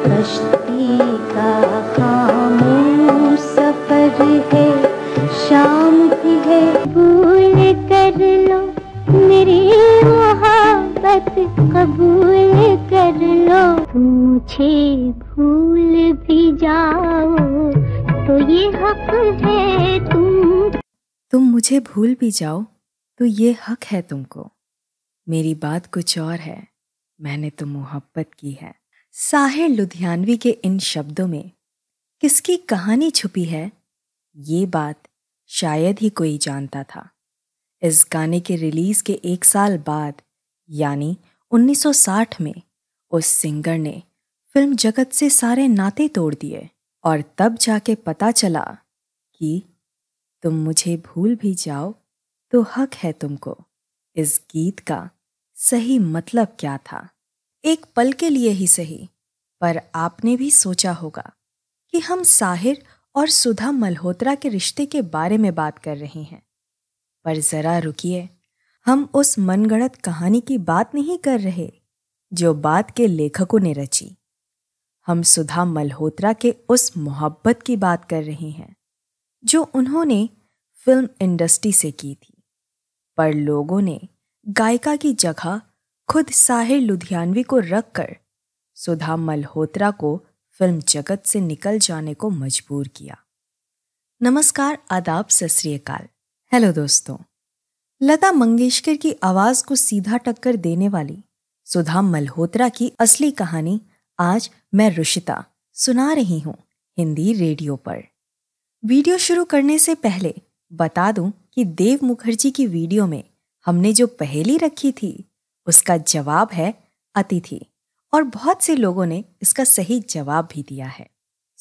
भूल भी जाओ तो ये हक है तुमको, मेरी बात कुछ और है, मैंने तो मोहब्बत की है। साहिर लुधियानवी के इन शब्दों में किसकी कहानी छुपी है ये बात शायद ही कोई जानता था। इस गाने के रिलीज के एक साल बाद यानी 1960 में उस सिंगर ने फिल्म जगत से सारे नाते तोड़ दिए और तब जाके पता चला कि तुम मुझे भूल भी जाओ तो हक है तुमको इस गीत का सही मतलब क्या था। एक पल के लिए ही सही, पर आपने भी सोचा होगा कि हम साहिर और सुधा मल्होत्रा के रिश्ते के बारे में बात कर रहे हैं, पर ज़रा रुकिए, हम उस मनगढ़ंत कहानी की बात नहीं कर रहे जो बात के लेखकों ने रची। हम सुधा मल्होत्रा के उस मोहब्बत की बात कर रहे हैं जो उन्होंने फिल्म इंडस्ट्री से की थी, पर लोगों ने गायिका की जगह खुद साहिर लुधियानवी को रखकर सुधा मल्होत्रा को फिल्म जगत से निकल जाने को मजबूर किया। नमस्कार, आदाब, सत श्री अकाल। हेलो दोस्तों, लता मंगेशकर की आवाज़ को सीधा टक्कर देने वाली सुधा मल्होत्रा की असली कहानी आज मैं रुशिता सुना रही हूँ हिंदी रेडियो पर। वीडियो शुरू करने से पहले बता दूं कि देव मुखर्जी की वीडियो में हमने जो पहेली रखी थी उसका जवाब है अतिथि, और बहुत से लोगों ने इसका सही जवाब भी दिया है।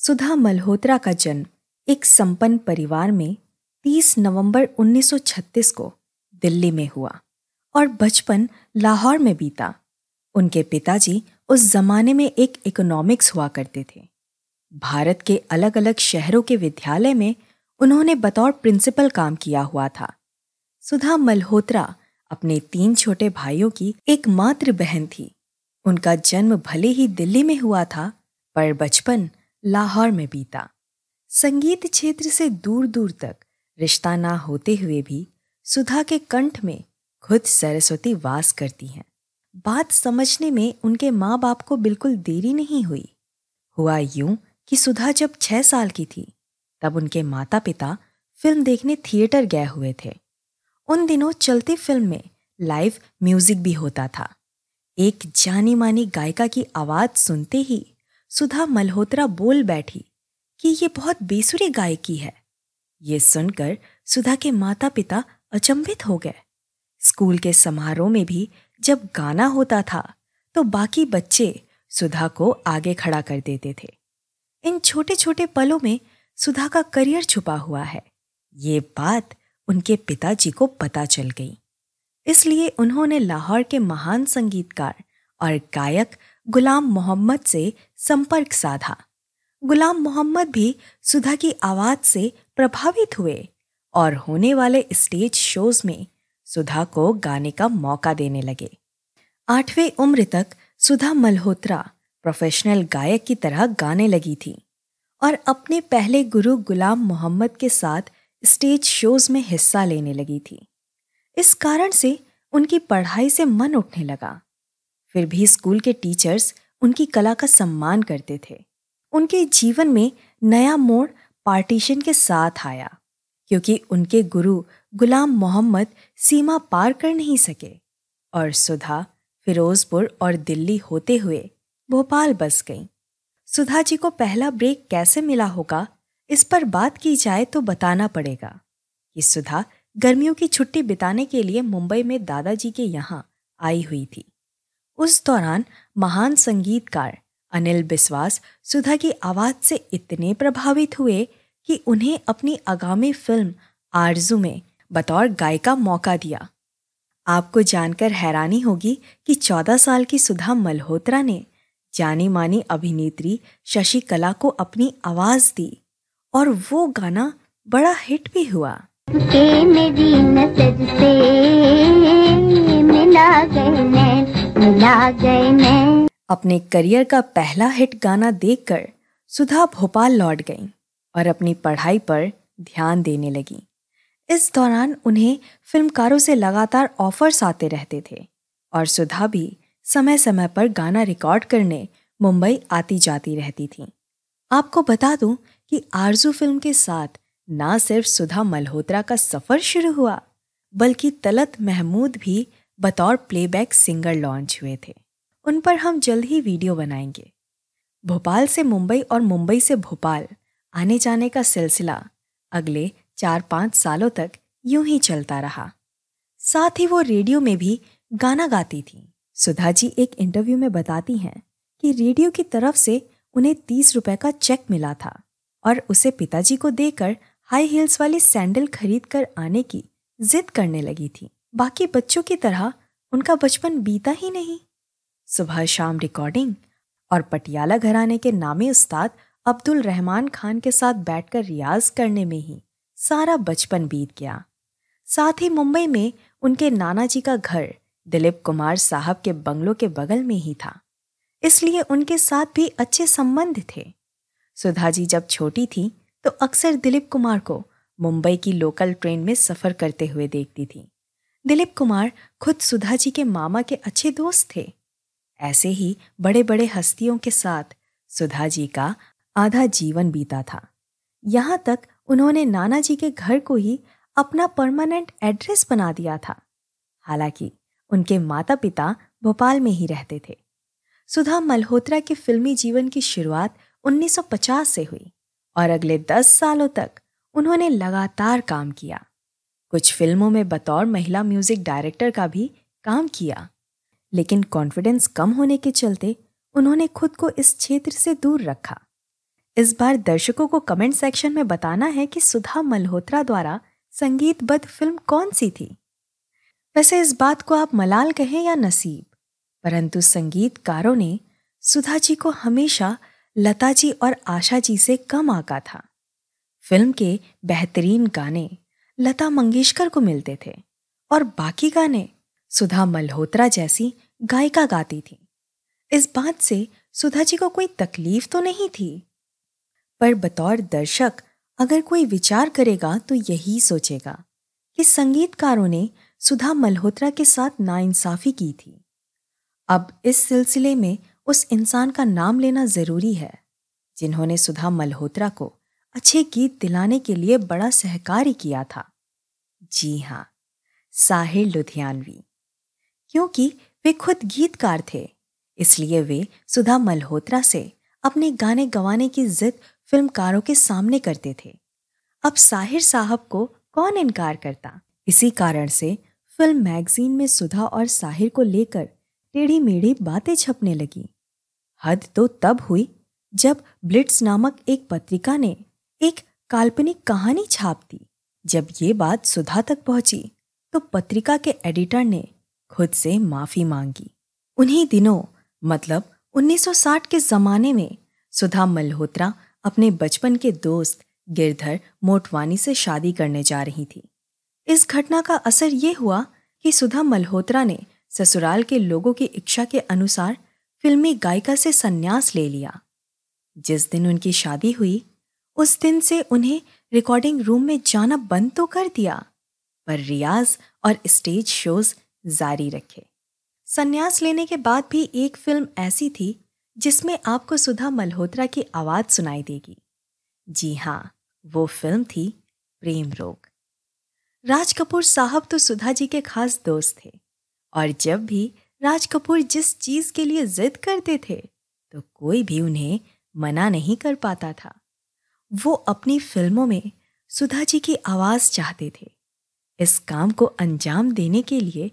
सुधा मल्होत्रा का जन्म एक संपन्न परिवार में 30 नवंबर 1936 को दिल्ली में हुआ और बचपन लाहौर में बीता। उनके पिताजी उस जमाने में एक इकोनॉमिक्स हुआ करते थे। भारत के अलग अलग शहरों के विद्यालय में उन्होंने बतौर प्रिंसिपल काम किया हुआ था। सुधा मल्होत्रा अपने 3 छोटे भाइयों की एकमात्र बहन थी। उनका जन्म भले ही दिल्ली में हुआ था पर बचपन लाहौर में बीता। संगीत क्षेत्र से दूर दूर तक रिश्ता ना होते हुए भी सुधा के कंठ में खुद सरस्वती वास करती हैं। बात समझने में उनके माँ बाप को बिल्कुल देरी नहीं हुई। हुआ यूं कि सुधा जब 6 साल की थी तब उनके माता पिता फिल्म देखने थिएटर गए हुए थे। उन दिनों चलती फिल्म में लाइव म्यूजिक भी होता था। एक जानी मानी गायिका की आवाज़ सुनते ही सुधा मल्होत्रा बोल बैठी कि ये बहुत बेसुरी गायकी है। ये सुनकर सुधा के माता पिता अचंभित हो गए। स्कूल के समारोह में भी जब गाना होता था तो बाकी बच्चे सुधा को आगे खड़ा कर देते थे। इन छोटे छोटे पलों में सुधा का करियर छुपा हुआ है, ये बात उनके पिताजी को पता चल गई। इसलिए उन्होंने लाहौर के महान संगीतकार और गायक गुलाम मोहम्मद से संपर्क साधा। गुलाम मोहम्मद भी सुधा की आवाज़ से प्रभावित हुए और होने वाले स्टेज शोज में सुधा को गाने का मौका देने लगे। 8वीं उम्र तक सुधा मल्होत्रा प्रोफेशनल गायक की तरह गाने लगी थी और अपने पहले गुरु गुलाम मोहम्मद के साथ स्टेज शोज में हिस्सा लेने लगी थी। इस कारण से उनकी पढ़ाई से मन उठने लगा। फिर भी स्कूल के टीचर्स उनकी कला का सम्मान करते थे। उनके जीवन में नया मोड़ पार्टीशन के साथ आया क्योंकि उनके गुरु गुलाम मोहम्मद सीमा पार कर नहीं सके और सुधा फिरोजपुर और दिल्ली होते हुए भोपाल बस गई। सुधा जी को पहला ब्रेक कैसे मिला होगा इस पर बात की जाए तो बताना पड़ेगा कि सुधा गर्मियों की छुट्टी बिताने के लिए मुंबई में दादाजी के यहाँ आई हुई थी। उस दौरान महान संगीतकार अनिल बिस्वास सुधा की आवाज़ से इतने प्रभावित हुए कि उन्हें अपनी आगामी फिल्म आरज़ू में बतौर गायिका मौका दिया। आपको जानकर हैरानी होगी कि 14 साल की सुधा मल्होत्रा ने जानी मानी अभिनेत्री शशिकला को अपनी आवाज़ दी और वो गाना बड़ा हिट भी हुआ। मेरी नजर से मिला गए नैन, मिला गए नैन। अपने करियर का पहला हिट गाना देखकर सुधा भोपाल लौट गईं और अपनी पढ़ाई पर ध्यान देने लगीं। इस दौरान उन्हें फिल्मकारों से लगातार ऑफर्स आते रहते थे और सुधा भी समय समय पर गाना रिकॉर्ड करने मुंबई आती जाती रहती थीं। आपको बता दूं कि आरजू फिल्म के साथ ना सिर्फ सुधा मल्होत्रा का सफ़र शुरू हुआ बल्कि तलत महमूद भी बतौर प्लेबैक सिंगर लॉन्च हुए थे। उन पर हम जल्द ही वीडियो बनाएंगे। भोपाल से मुंबई और मुंबई से भोपाल आने जाने का सिलसिला अगले 4-5 सालों तक यूं ही चलता रहा। साथ ही वो रेडियो में भी गाना गाती थीं। सुधा जी एक इंटरव्यू में बताती हैं कि रेडियो की तरफ से उन्हें 30 रुपए का चेक मिला था और उसे पिताजी को देकर हाई हील्स वाली सैंडल खरीद कर आने की जिद करने लगी थी। बाकी बच्चों की तरह उनका बचपन बीता ही नहीं। सुबह शाम रिकॉर्डिंग और पटियाला घराने के नामी उस्ताद अब्दुल रहमान खान के साथ बैठकर रियाज करने में ही सारा बचपन बीत गया। साथ ही मुंबई में उनके नाना जी का घर दिलीप कुमार साहब के बंगलों के बगल में ही था, इसलिए उनके साथ भी अच्छे संबंध थे। सुधा जी जब छोटी थी तो अक्सर दिलीप कुमार को मुंबई की लोकल ट्रेन में सफ़र करते हुए देखती थी। दिलीप कुमार खुद सुधा जी के मामा के अच्छे दोस्त थे। ऐसे ही बड़े बड़े हस्तियों के साथ सुधा जी का आधा जीवन बीता था। यहाँ तक उन्होंने नाना जी के घर को ही अपना परमानेंट एड्रेस बना दिया था। हालांकि उनके माता पिता भोपाल में ही रहते थे। सुधा मल्होत्रा के फिल्मी जीवन की शुरुआत 1950 से हुई और अगले 10 सालों तक उन्होंने लगातार काम किया। कुछ फिल्मों में बतौर महिला म्यूजिक डायरेक्टर का भी काम किया, लेकिन कॉन्फिडेंस कम होने के चलते उन्होंने खुद को इस क्षेत्र से दूर रखा। इस बार दर्शकों को कमेंट सेक्शन में बताना है कि सुधा मल्होत्रा द्वारा संगीतबद्ध फिल्म कौन सी थी। वैसे इस बात को आप मलाल कहें या नसीब, परंतु संगीतकारों ने सुधा जी को हमेशा लता जी और आशा जी से कम आंका था। फिल्म के बेहतरीन गाने लता मंगेशकर को मिलते थे और बाकी गाने सुधा मल्होत्रा जैसी गायिका गाती थी। इस बात से सुधा जी को कोई तकलीफ तो नहीं थी, पर बतौर दर्शक अगर कोई विचार करेगा तो यही सोचेगा कि संगीतकारों ने सुधा मल्होत्रा के साथ नाइंसाफी की थी। अब इस सिलसिले में उस इंसान का नाम लेना ज़रूरी है जिन्होंने सुधा मल्होत्रा को अच्छे गीत दिलाने के लिए बड़ा सहकार्य किया था। जी हाँ, साहिर लुधियानवी। क्योंकि वे खुद गीतकार थे, इसलिए वे सुधा मल्होत्रा से अपने गाने गवाने की जिद फिल्मकारों के सामने करते थे। अब साहिर साहब को कौन इनकार करता। इसी कारण से फिल्म मैगजीन में सुधा और साहिर को लेकर टेढ़ी मेढ़ी बातें छपने लगी। हद तो तब हुई जब ब्लिट्स नामक एक पत्रिका ने एक काल्पनिक कहानी छाप दी। जब ये बात सुधा तक पहुंची तो पत्रिका के एडिटर ने खुद से माफी मांगी। उन्हीं दिनों, मतलब 1960 के जमाने में, सुधा मल्होत्रा अपने बचपन के दोस्त गिरधर मोटवानी से शादी करने जा रही थी। इस घटना का असर ये हुआ कि सुधा मल्होत्रा ने ससुराल के लोगों की इच्छा के अनुसार फिल्मी गायिका से संन्यास ले लिया। जिस दिन उनकी शादी हुई उस दिन से उन्हें रिकॉर्डिंग रूम में जाना बंद तो कर दिया, पर रियाज और स्टेज शोज जारी रखे। संन्यास लेने के बाद भी एक फिल्म ऐसी थी जिसमें आपको सुधा मल्होत्रा की आवाज़ सुनाई देगी। जी हाँ, वो फिल्म थी प्रेम रोग। राज कपूर साहब तो सुधा जी के खास दोस्त थे और जब भी राज कपूर जिस चीज़ के लिए जिद करते थे तो कोई भी उन्हें मना नहीं कर पाता था। वो अपनी फिल्मों में सुधा जी की आवाज़ चाहते थे। इस काम को अंजाम देने के लिए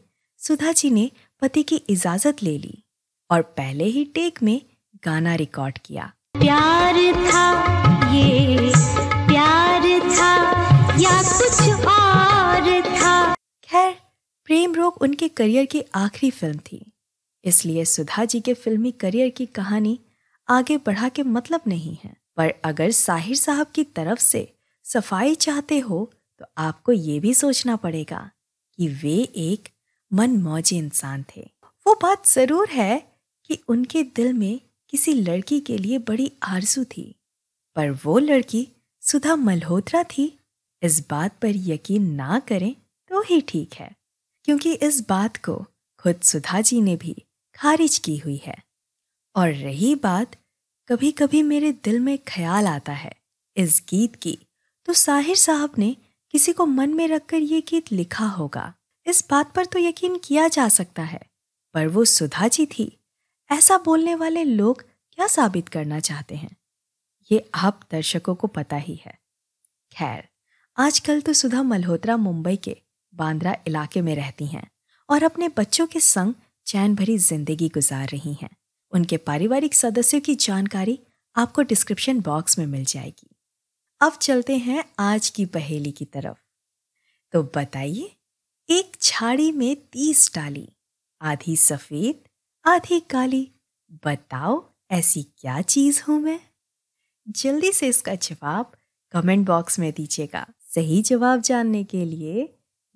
सुधा जी ने पति की इजाज़त ले ली और पहले ही टेक में गाना रिकॉर्ड किया। प्यार था ये, प्यार था या कुछ और था। खैर, प्रेम रोग उनके करियर की आखिरी फिल्म थी, इसलिए सुधा जी के फिल्मी करियर की कहानी आगे बढ़ा के मतलब नहीं है। पर अगर साहिर साहब की तरफ से सफाई चाहते हो तो आपको ये भी सोचना पड़ेगा कि वे एक मनमौजी इंसान थे। वो बात ज़रूर है कि उनके दिल में किसी लड़की के लिए बड़ी आरज़ू थी, पर वो लड़की सुधा मल्होत्रा थी, इस बात पर यकीन ना करें तो ही ठीक है, क्योंकि इस बात को खुद सुधा जी ने भी खारिज की हुई है। और रही बात कभी कभी मेरे दिल में ख्याल आता है इस गीत की, तो साहिर साहब ने किसी को मन में रखकर ये गीत लिखा होगा, इस बात पर तो यकीन किया जा सकता है, पर वो सुधा जी थी, ऐसा बोलने वाले लोग क्या साबित करना चाहते हैं ये आप दर्शकों को पता ही है। खैर, आजकल तो सुधा मल्होत्रा मुंबई के बांद्रा इलाके में रहती हैं और अपने बच्चों के संग चैन भरी जिंदगी गुजार रही हैं। उनके पारिवारिक सदस्यों की जानकारी आपको डिस्क्रिप्शन बॉक्स में मिल जाएगी। अब चलते हैं आज की पहेली की तरफ। तो बताइए, एक झाड़ी में 30 डाली, आधी सफेद आधी काली, बताओ ऐसी क्या चीज हूं मैं? जल्दी से इसका जवाब कमेंट बॉक्स में दीजिएगा। सही जवाब जानने के लिए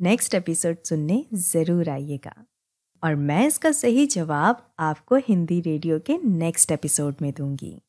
नेक्स्ट एपिसोड सुनने ज़रूर आइएगा और मैं इसका सही जवाब आपको हिंदी रेडियो के नेक्स्ट एपिसोड में दूंगी।